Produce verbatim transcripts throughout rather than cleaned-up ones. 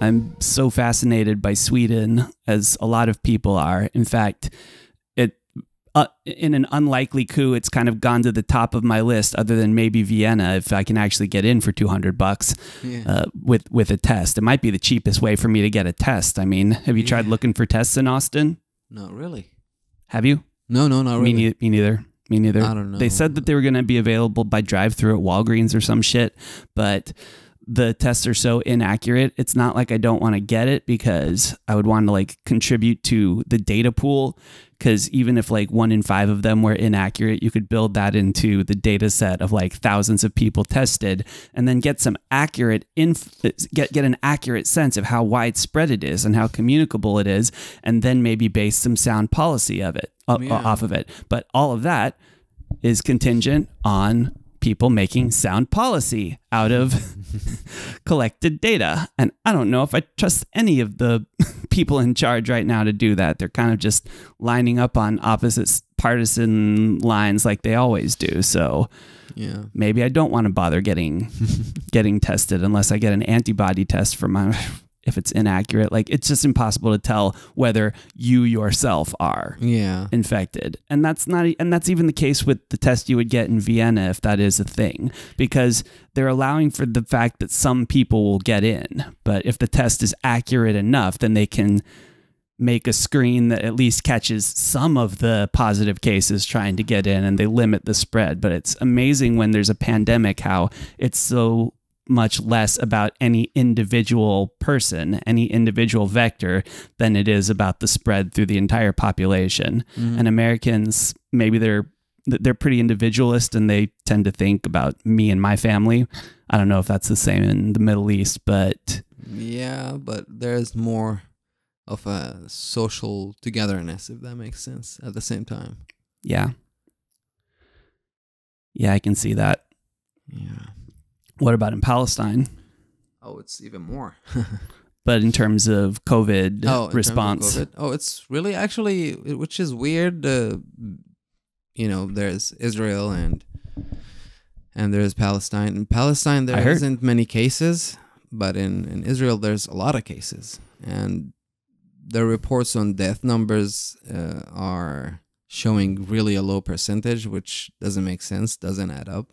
I'm so fascinated by Sweden, as a lot of people are. In fact, it uh, in an unlikely coup, it's kind of gone to the top of my list, other than maybe Vienna, if I can actually get in for two hundred bucks yeah. uh, with, with a test. It might be the cheapest way for me to get a test. I mean, have you yeah. tried looking for tests in Austin? Not really. Have you? No, no, not really. Me, me neither. Me neither. I don't know. They said that they were going to be available by drive-through at Walgreens or some shit, but the tests are so inaccurate. It's not like I don't want to get it, because I would want to like contribute to the data pool, because even if like one in five of them were inaccurate, you could build that into the data set of like thousands of people tested, and then get some accurate inf get get an accurate sense of how widespread it is and how communicable it is, and then maybe base some sound policy of it uh, yeah. off of it. But all of that is contingent on people making sound policy out of collected data. And I don't know if I trust any of the people in charge right now to do that. They're kind of just lining up on opposite partisan lines like they always do. So yeah, maybe I don't want to bother getting getting tested unless I get an antibody test for my if it's inaccurate. Like, it's just impossible to tell whether you yourself are yeah. infected. And that's not, and that's even the case with the test you would get in Vienna, if that is a thing, because they're allowing for the fact that some people will get in, but if the test is accurate enough, then they can make a screen that at least catches some of the positive cases trying to get in, and they limit the spread. But it's amazing when there's a pandemic, how it's so much less about any individual person, any individual vector, than it is about the spread through the entire population. Mm-hmm. And Americans, maybe they're they're pretty individualist, and they tend to think about me and my family. I don't know if that's the same in the Middle East, but yeah, but there's more of a social togetherness, if that makes sense, at the same time. Yeah. Yeah, I can see that. Yeah. What about in Palestine? Oh, it's even more. But in terms of COVID oh, response? Of COVID? Oh, it's really actually, which is weird. Uh, you know, there's Israel and and there's Palestine. In Palestine, there I isn't heard. many cases, but in, in Israel, there's a lot of cases. And the reports on death numbers uh, are showing really a low percentage, which doesn't make sense, doesn't add up.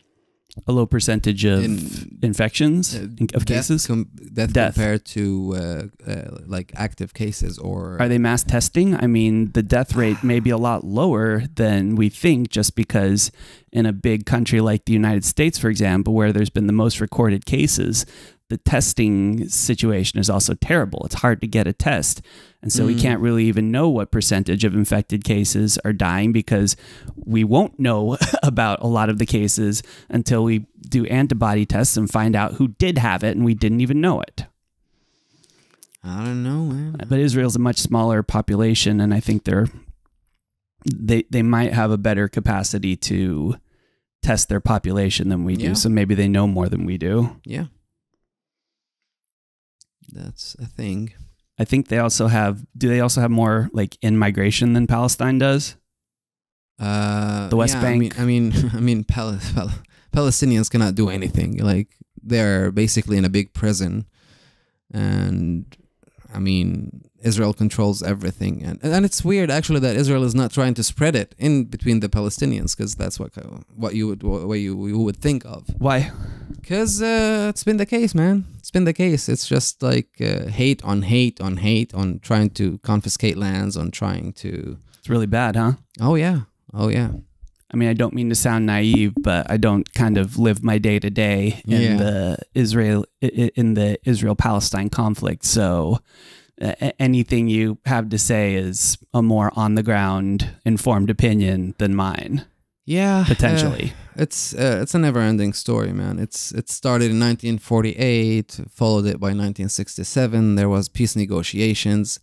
A low percentage of in, infections, uh, of death cases? Com death, death compared to uh, uh, like active cases, or... Are they mass testing? I mean, the death rate may be a lot lower than we think, just because in a big country like the United States, for example, where there's been the most recorded cases, the testing situation is also terrible. It's hard to get a test. And so mm-hmm. we can't really even know what percentage of infected cases are dying, because we won't know about a lot of the cases until we do antibody tests and find out who did have it and we didn't even know it. I don't know, man. But Israel's a much smaller population, and I think they're they they might have a better capacity to test their population than we do. Yeah. So maybe they know more than we do. Yeah. That's a thing. I think they also have, do they also have more like in migration than Palestine does? Uh, the West yeah, Bank. I mean, I mean, I mean Pal Pal Palestinians cannot do anything. Like, they're basically in a big prison, and I mean, Israel controls everything. And, and it's weird actually that Israel is not trying to spread it in between the Palestinians, because that's what, what you would, what you, you would think of. Why? Because uh, it's been the case, man. It's been the case. It's just like uh, hate on hate on hate on trying to confiscate lands, on trying to... It's really bad, huh? Oh, yeah. Oh, yeah. I mean, I don't mean to sound naive, but I don't kind of live my day-to-day in yeah. the Israel in the Israel-Palestine conflict. So uh, anything you have to say is a more on-the-ground informed opinion than mine. Yeah, potentially. Uh, it's uh, it's a never-ending story, man. It's it started in nineteen forty-eight, followed it by nineteen sixty-seven. There was peace negotiations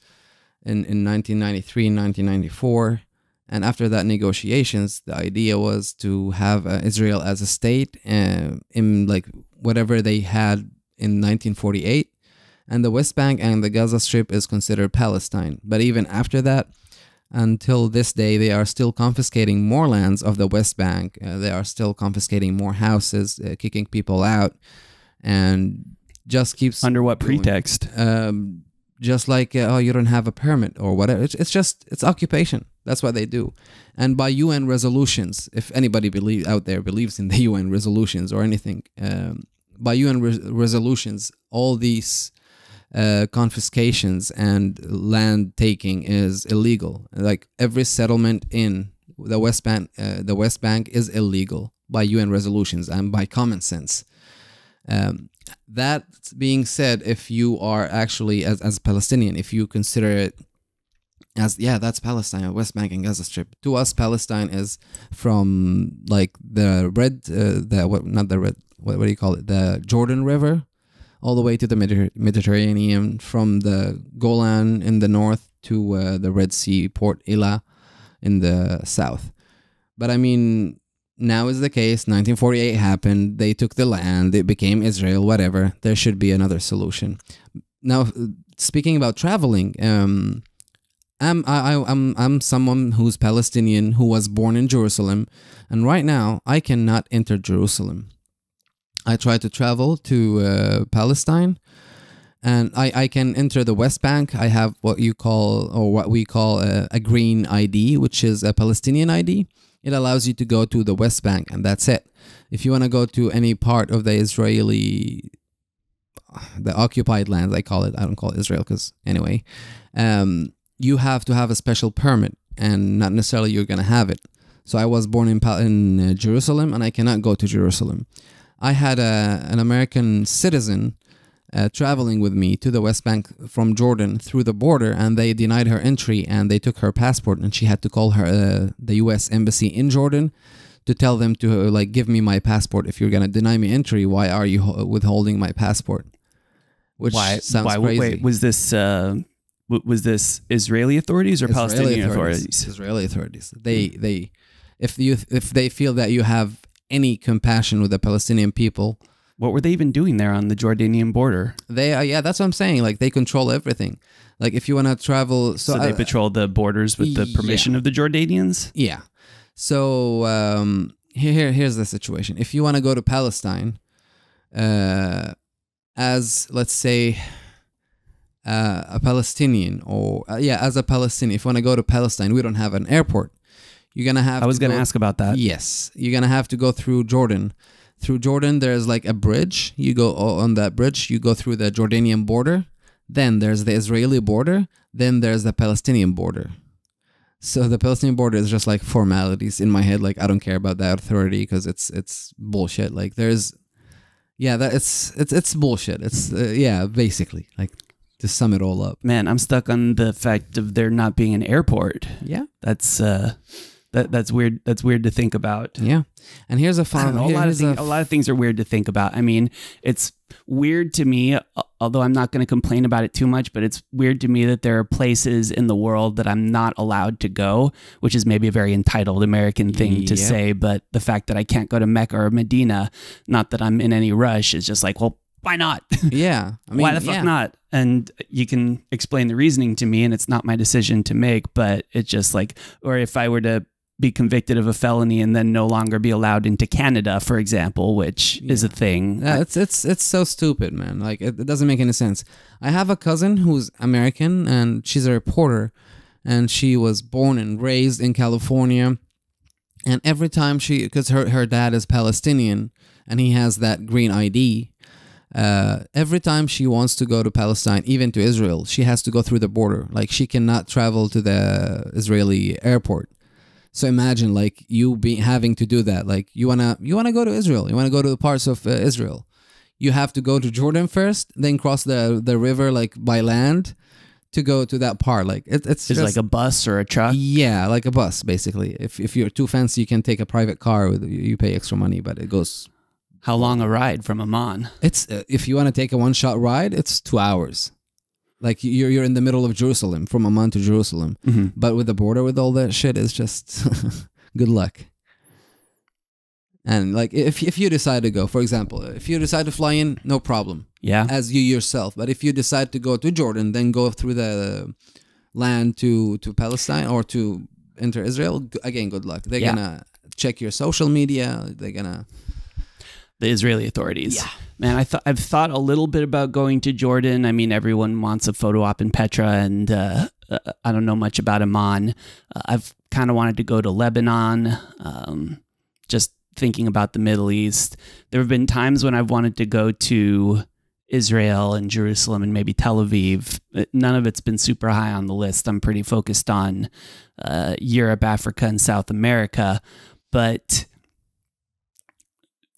in in nineteen ninety-three, nineteen ninety-four, and after that negotiations, the idea was to have uh, Israel as a state uh, in like whatever they had in nineteen forty-eight, and the West Bank and the Gaza Strip is considered Palestine. But even after that, until this day, they are still confiscating more lands of the West Bank. Uh, they are still confiscating more houses, uh, kicking people out, and just keeps under what going. pretext? Um, just like uh, oh, you don't have a permit or whatever. It's, it's just it's occupation. That's what they do. And by U N resolutions, if anybody believe out there believes in the U N resolutions or anything, um, by U N re resolutions, all these uh, confiscations and land taking is illegal. Like every settlement in the West Bank, uh, the West Bank is illegal by U N resolutions and by common sense. Um, that being said, if you are actually as as Palestinian, if you consider it as, yeah, that's Palestine, West Bank and Gaza Strip. To us, Palestine is from like the red, uh, the what, not the red, what, what do you call it? The Jordan River, all the way to the Medi Mediterranean, from the Golan in the north to uh, the Red Sea, Port Ila in the south. But I mean, now is the case. nineteen forty-eight happened. They took the land. It became Israel. Whatever. There should be another solution. Now, speaking about traveling, um. I'm I I'm I'm someone who's Palestinian, who was born in Jerusalem, and right now I cannot enter Jerusalem. I try to travel to uh, Palestine, and I I can enter the West Bank. I have what you call or what we call a, a green I D, which is a Palestinian I D. It allows you to go to the West Bank, and that's it. If you want to go to any part of the Israeli, the occupied lands, I call it. I don't call it Israel because anyway. Um, You have to have a special permit, and not necessarily you're gonna have it. So I was born in Pal in uh, Jerusalem, and I cannot go to Jerusalem. I had a, an American citizen uh, traveling with me to the West Bank from Jordan through the border, and they denied her entry, and they took her passport, and she had to call her uh, the U S embassy in Jordan to tell them to uh, like give me my passport. If you're gonna deny me entry, why are you withholding my passport? Which why, sounds why, crazy. Wait, was this? Uh... Was this Israeli authorities or Israeli Palestinian authorities? authorities? Israeli authorities. They, they, if you, if they feel that you have any compassion with the Palestinian people, what were they even doing there on the Jordanian border? They, uh, yeah, that's what I'm saying. Like they control everything. Like if you want to travel, so, so they I, patrol the borders with the permission yeah. of the Jordanians. Yeah. So um, here, here, here's the situation. If you want to go to Palestine, uh, as let's say. Uh, a Palestinian or uh, yeah as a Palestinian, if you want to go to Palestine, we don't have an airport. You're gonna have I was to gonna go, ask about that. Yes, you're gonna have to go through Jordan. Through Jordan there's like a bridge. You go on that bridge, you go through the Jordanian border, then there's the Israeli border, then there's the Palestinian border. So the Palestinian border is just like formalities in my head. Like I don't care about that authority because it's it's bullshit. Like there's yeah that it's it's it's bullshit. It's uh, yeah basically like to sum it all up. Man, I'm stuck on the fact of there not being an airport. Yeah. That's uh that that's weird that's weird to think about. Yeah. And here's a fun know, a, lot of thing, a, a lot of things are weird to think about. I mean, it's weird to me, although I'm not going to complain about it too much, but it's weird to me that there are places in the world that I'm not allowed to go, which is maybe a very entitled American thing yeah. to say, but the fact that I can't go to Mecca or Medina, not that I'm in any rush, is just like, well, why not? Yeah. I mean, why the fuck yeah. not? And you can explain the reasoning to me, and it's not my decision to make, but it's just like, or if I were to be convicted of a felony and then no longer be allowed into Canada, for example, which yeah. is a thing. Yeah, it's, it's, it's so stupid, man. Like, it, it doesn't make any sense. I have a cousin who's American, and she's a reporter, and she was born and raised in California. And every time she, because her, her dad is Palestinian, and he has that green I D, Uh, every time she wants to go to Palestine, even to Israel, she has to go through the border. Like she cannot travel to the Israeli airport. So imagine like you be having to do that. Like you wanna you wanna go to Israel. You wanna go to the parts of uh, Israel. You have to go to Jordan first, then cross the the river like by land to go to that part. Like it, it's it's just, like a bus or a truck. Yeah, like a bus basically. If if you're too fancy, you can take a private car. With, you pay extra money, but it goes. How long a ride from Amman? It's uh, if you want to take a one-shot ride, it's two hours. Like you're you're in the middle of Jerusalem, from Amman to Jerusalem. Mm-hmm. But with the border, with all that shit, it's just good luck. And like if if you decide to go, for example, if you decide to fly in, no problem. Yeah, as you yourself. But if you decide to go to Jordan, then go through the land to to Palestine or to enter Israel again. Good luck. They're yeah. gonna check your social media. They're gonna. The Israeli authorities. Yeah. Man, I th I've thought a little bit about going to Jordan. I mean, everyone wants a photo op in Petra, and uh, I don't know much about Amman. Uh, I've kind of wanted to go to Lebanon, um, just thinking about the Middle East. There have been times when I've wanted to go to Israel and Jerusalem and maybe Tel Aviv. None of it's been super high on the list. I'm pretty focused on uh, Europe, Africa, and South America, but...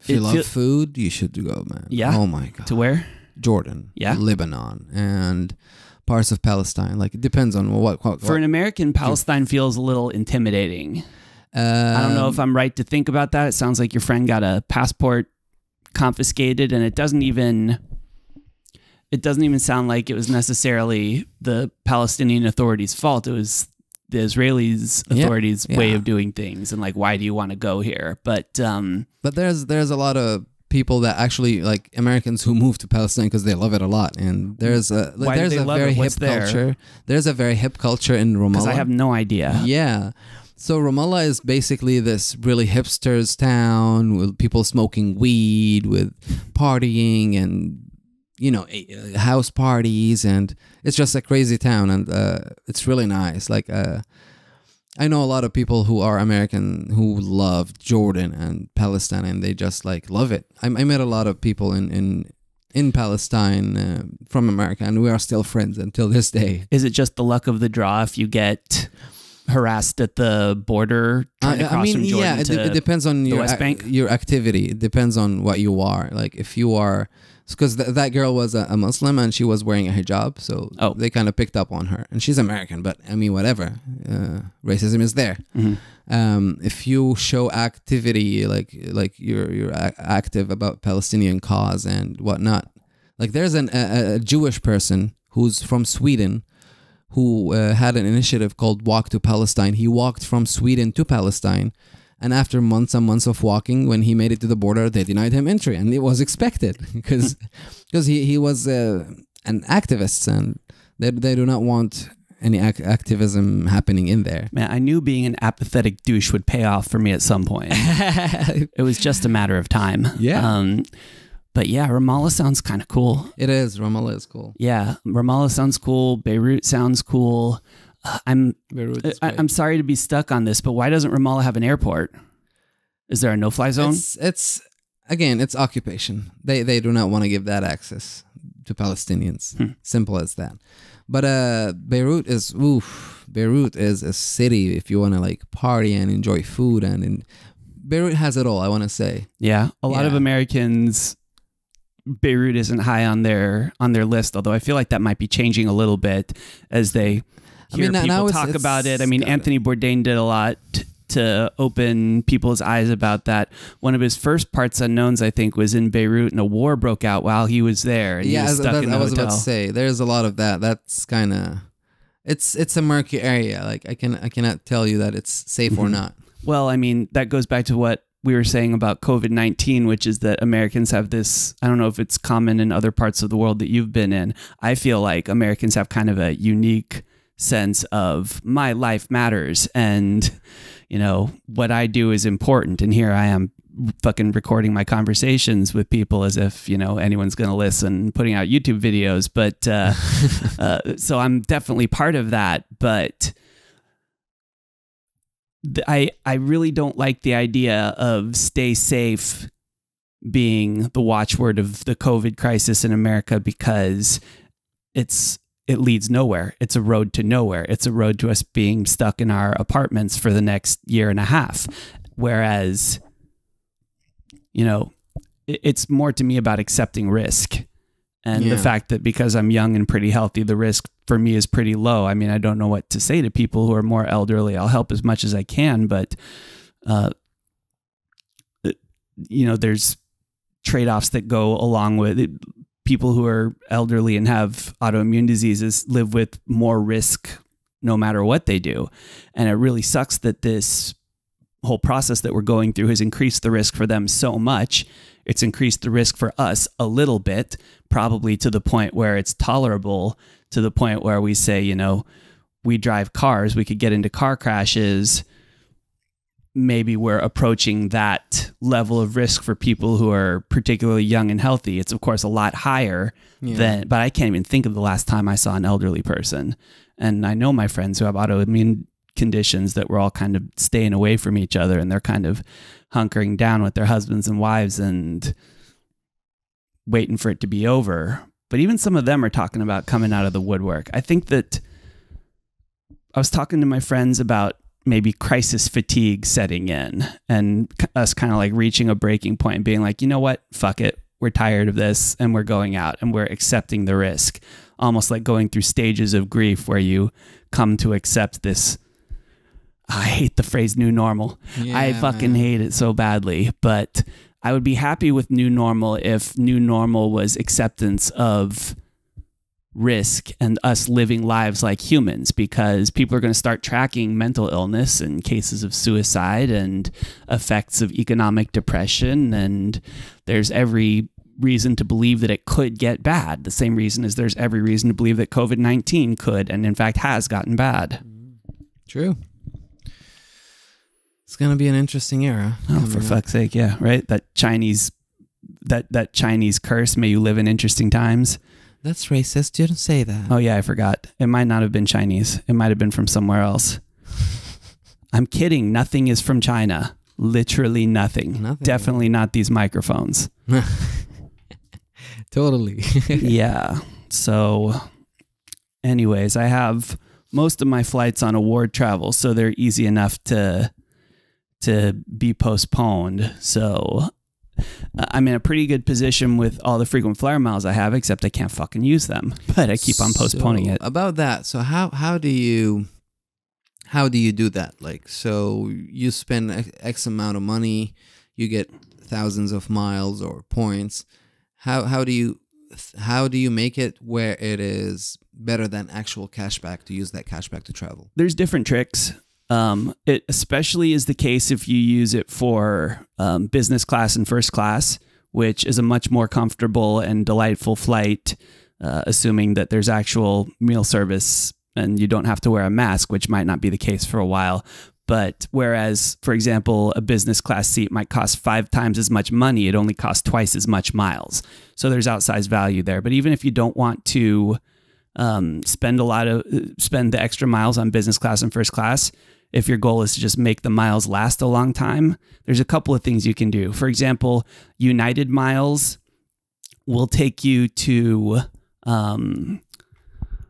If you it love food, you should go, man. Yeah. Oh my God. To where? Jordan. Yeah. Lebanon and parts of Palestine. Like, it depends on what. what For what, an American, Palestine yeah. feels a little intimidating. Um, I don't know if I'm right to think about that. It sounds like your friend got a passport confiscated, and it doesn't even. It doesn't even sound like it was necessarily the Palestinian authorities' fault. It was the Israelis authorities yeah, yeah. way of doing things, and like, why do you want to go here? But um but there's there's a lot of people that actually, like, Americans who move to Palestine because they love it a lot, and there's a like, there's a very hip culture. There's a very hip culture in Ramallah. Because I have no idea. Yeah. So Ramallah is basically this really hipsters town with people smoking weed, with partying, and you know, house parties, and it's just a crazy town, and uh, it's really nice. Like, uh, I know a lot of people who are American who love Jordan and Palestine, and they just like love it. I, I met a lot of people in in in Palestine uh, from America, and we are still friends until this day. Is it just the luck of the draw if you get harassed at the border? I, across I mean, from Jordan yeah, it, to it depends on your West Bank? your activity. It depends on what you are. Like, if you are. Because th that girl was a, a Muslim, and she was wearing a hijab, so oh. they kind of picked up on her. And she's American, but I mean, whatever. Uh, racism is there. Mm-hmm. Um, if you show activity, like like you're you're active about Palestinian cause and whatnot, like there's an, a, a Jewish person who's from Sweden who uh, had an initiative called Walk to Palestine. He walked from Sweden to Palestine. And after months and months of walking, when he made it to the border, they denied him entry, and it was expected because because he he was uh, an activist, and they they do not want any ac activism happening in there. Man, I knew being an apathetic douche would pay off for me at some point. It was just a matter of time. Yeah. Um, but yeah, Ramallah sounds kind of cool. It is. Ramallah is cool. Yeah, Ramallah sounds cool. Beirut sounds cool. I'm I, I'm sorry to be stuck on this, but why doesn't Ramallah have an airport? Is there a no-fly zone? It's, it's again, it's occupation. They they do not want to give that access to Palestinians. Hmm. Simple as that. But uh, Beirut is oof. Beirut is a city if you want to like party and enjoy food, and in, Beirut has it all. I want to say yeah. A lot yeah. of Americans. Beirut isn't high on their on their list, although I feel like that might be changing a little bit as they. Hear I mean, people now talk it's, about it. I mean, Anthony it. Bourdain did a lot t to open people's eyes about that. One of his first Parts Unknowns, I think, was in Beirut, and a war broke out while he was there. And yeah, he was stuck that, in the I was hotel. about to say, there's a lot of that. That's kind of it's it's a murky area. Like I can I cannot tell you that it's safe or not. Well, I mean, that goes back to what we were saying about COVID nineteen, which is that Americans have this, I don't know if it's common in other parts of the world that you've been in. I feel like Americans have kind of a unique sense of my life matters, and you know what I do is important, and here I am fucking recording my conversations with people as if you know anyone's gonna listen, putting out YouTube videos, but uh, uh so I'm definitely part of that, but I I really don't like the idea of stay safe being the watchword of the COVID crisis in America, because it's it leads nowhere. It's a road to nowhere. It's a road to us being stuck in our apartments for the next year and a half. Whereas, you know, it's more to me about accepting risk and yeah. the fact that because I'm young and pretty healthy, the risk for me is pretty low. I mean, I don't know what to say to people who are more elderly. I'll help as much as I can, but, uh, you know, there's trade-offs that go along with it. People who are elderly and have autoimmune diseases live with more risk no matter what they do. And it really sucks that this whole process that we're going through has increased the risk for them so much. It's increased the risk for us a little bit, probably to the point where it's tolerable, to the point where we say, you know, we drive cars, we could get into car crashes. maybe we're approaching that level of risk for people who are particularly young and healthy. It's of course a lot higher yeah. than, but I can't even think of the last time I saw an elderly person. And I know my friends who have autoimmune conditions that we're all kind of staying away from each other, and they're kind of hunkering down with their husbands and wives and waiting for it to be over. But even some of them are talking about coming out of the woodwork. I think that I was talking to my friends about maybe crisis fatigue setting in and us kind of like reaching a breaking point and being like, you know what, fuck it. We're tired of this and we're going out and we're accepting the risk. Almost like going through stages of grief where you come to accept this. I hate the phrase new normal. Yeah, I fucking man. hate it so badly, but I would be happy with new normal if new normal was acceptance of risk and us living lives like humans, because people are going to start tracking mental illness and cases of suicide and effects of economic depression. And there's every reason to believe that it could get bad. The same reason as there's every reason to believe that COVID nineteen could, and in fact has gotten bad. True. It's going to be an interesting era. Oh, for fuck's sake. Yeah. Right. That Chinese, that, that Chinese curse. May you live in interesting times. That's racist. You don't say that. Oh, yeah, I forgot. It might not have been Chinese. It might have been from somewhere else. I'm kidding. Nothing is from China. Literally nothing. nothing. Definitely not these microphones. Totally. Yeah. So anyways, I have most of my flights on award travel, so they're easy enough to, to be postponed. So I'm in a pretty good position with all the frequent flyer miles I have, except I can't fucking use them, but I keep on postponing so, it. About that. So how, how do you, how do you do that? Like, so you spend X amount of money, you get thousands of miles or points. How, how do you, how do you make it where it is better than actual cashback to use that cashback to travel? There's different tricks. Um, it especially is the case if you use it for um, business class and first class, which is a much more comfortable and delightful flight, uh, assuming that there's actual meal service and you don't have to wear a mask, which might not be the case for a while. But whereas, for example, a business class seat might cost five times as much money, it only costs twice as much miles. So there's outsized value there. But even if you don't want to um, spend a lot of spend the extra miles on business class and first class, if your goal is to just make the miles last a long time, there's a couple of things you can do. For example, United Miles will take you to, um,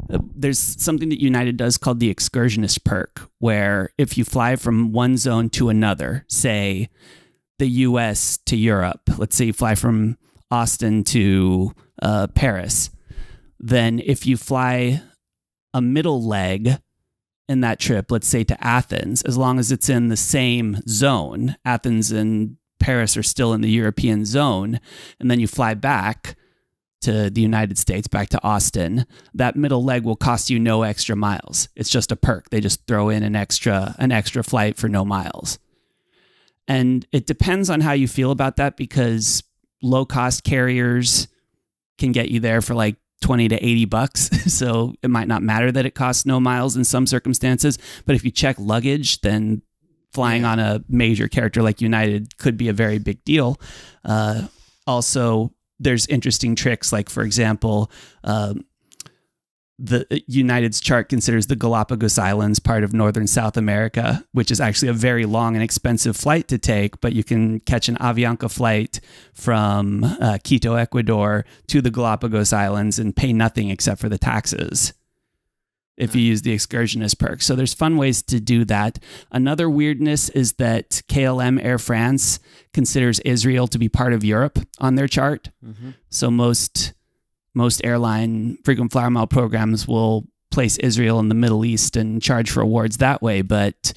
there's something that United does called the excursionist perk, where if you fly from one zone to another, say the U S to Europe, let's say you fly from Austin to uh, Paris, then if you fly a middle leg in that trip, let's say to Athens, as long as it's in the same zone, Athens and Paris are still in the European zone, and then you fly back to the United States, back to Austin, that middle leg will cost you no extra miles. It's just a perk. They just throw in an extra, an extra flight for no miles. And it depends on how you feel about that, because low-cost carriers can get you there for like twenty to eighty bucks. So it might not matter that it costs no miles in some circumstances, but if you check luggage, then flying yeah. on a major character like United could be a very big deal. Uh, also, there's interesting tricks. Like for example, um, the United's chart considers the Galapagos Islands part of northern South America, which is actually a very long and expensive flight to take, but you can catch an Avianca flight from uh, Quito, Ecuador to the Galapagos Islands and pay nothing except for the taxes if you use the excursionist perk. So there's fun ways to do that. Another weirdness is that K L M Air France considers Israel to be part of Europe on their chart. Mm-hmm. So most... Most airline frequent flyer mile programs will place Israel in the Middle East and charge for awards that way. But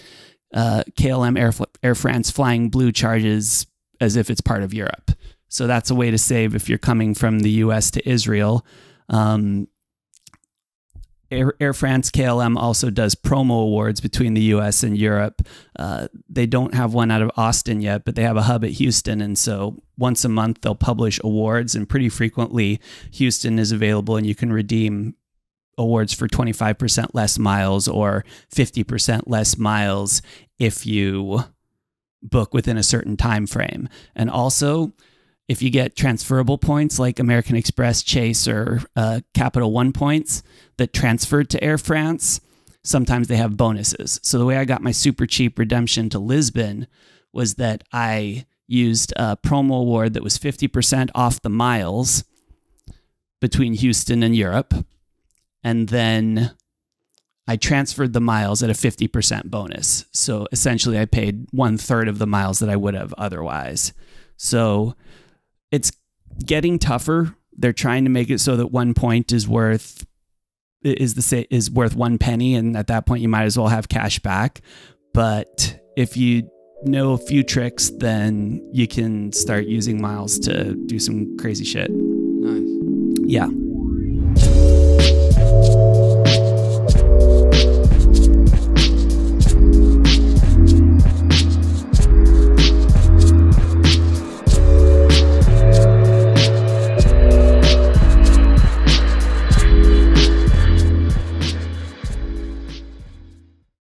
uh, K L M Air, Air France Flying Blue charges as if it's part of Europe. So that's a way to save if you're coming from the U S to Israel. Um, Air, Air France K L M also does promo awards between the U S and Europe. Uh, they don't have one out of Austin yet, but they have a hub at Houston. And so once a month, they'll publish awards, and pretty frequently Houston is available and you can redeem awards for twenty-five percent less miles or fifty percent less miles if you book within a certain time frame. And also, if you get transferable points like American Express, Chase, or uh, Capital One points that transferred to Air France, sometimes they have bonuses. So the way I got my super cheap redemption to Lisbon was that I used a promo award that was fifty percent off the miles between Houston and Europe. And then I transferred the miles at a fifty percent bonus. So essentially I paid one third of the miles that I would have otherwise. So it's getting tougher. They're trying to make it so that one point is worth is the is worth one penny, and at that point you might as well have cash back. But if you know a few tricks, then you can start using miles to do some crazy shit. Nice. Yeah.